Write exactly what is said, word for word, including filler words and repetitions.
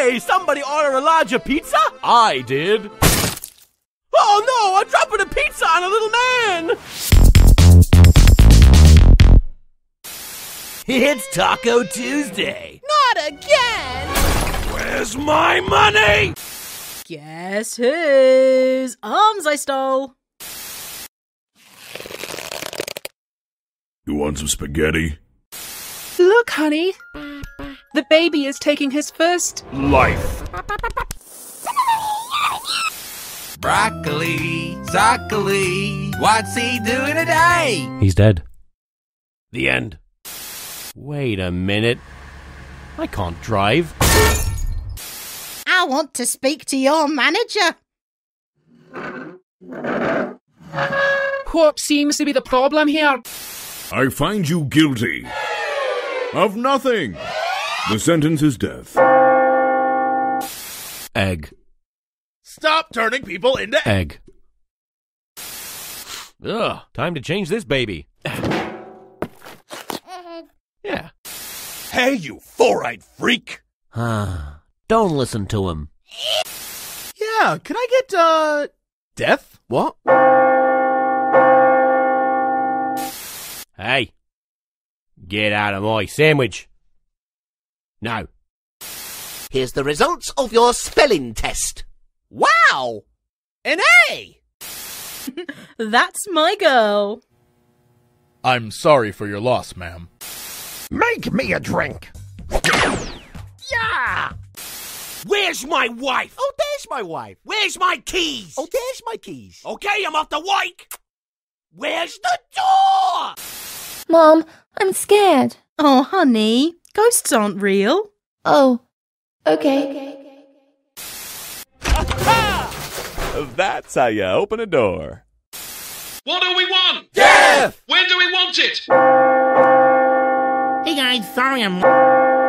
Hey, somebody order a larger pizza? I did. Oh no, I'm dropping a pizza on a little man! It's Taco Tuesday. Not again! Where's my money? Guess whose arms I stole. You want some spaghetti? Look, honey. The baby is taking his first... life. Broccoli, broccoli, what's he doing today? He's dead. The end. Wait a minute. I can't drive. I want to speak to your manager. What seems to be the problem here? I find you guilty of nothing. The sentence is death. Egg. Stop turning people into egg. Ugh, time to change this baby. Yeah. Hey, you four-eyed freak! Ah, don't listen to him. Yeah, can I get, uh, death? What? Hey. Get out of my sandwich. No. Here's the results of your spelling test. Wow! An A! That's my girl. I'm sorry for your loss, ma'am. Make me a drink. Yeah! Where's my wife? Oh, there's my wife. Where's my keys? Oh, there's my keys. Okay, I'm off the wake. Where's the door? Mom, I'm scared. Oh, honey. Ghosts aren't real. Oh, okay. Okay. That's how you open a door. What do we want? Death! When do we want it? Hey guys, sorry I'm...